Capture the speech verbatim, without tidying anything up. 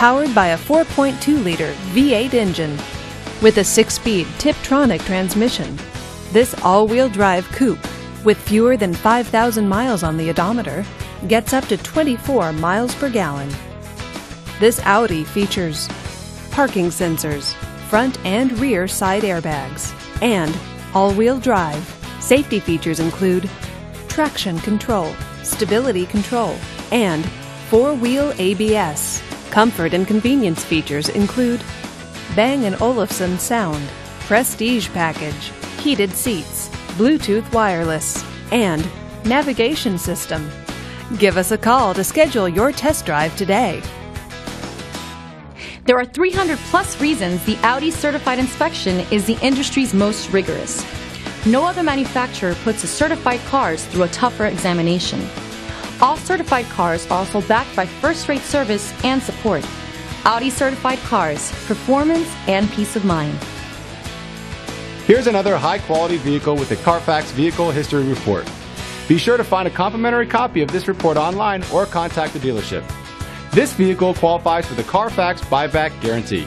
powered by a four point two liter V eight engine with a six-speed Tiptronic transmission. This all-wheel drive coupe, with fewer than five thousand miles on the odometer, gets up to twenty-four miles per gallon. This Audi features parking sensors, front and rear side airbags, and all-wheel drive. Safety features include traction control, stability control, and four-wheel A B S. Comfort and convenience features include Bang and Olufsen sound, prestige package, heated seats, Bluetooth wireless, and navigation system. Give us a call to schedule your test drive today. There are three hundred plus reasons the Audi certified inspection is the industry's most rigorous. No other manufacturer puts its certified cars through a tougher examination. All certified cars are also backed by first-rate service and support. Audi certified cars, performance and peace of mind. Here's another high-quality vehicle with the Carfax Vehicle History Report. Be sure to find a complimentary copy of this report online or contact the dealership. This vehicle qualifies for the Carfax Buyback Guarantee.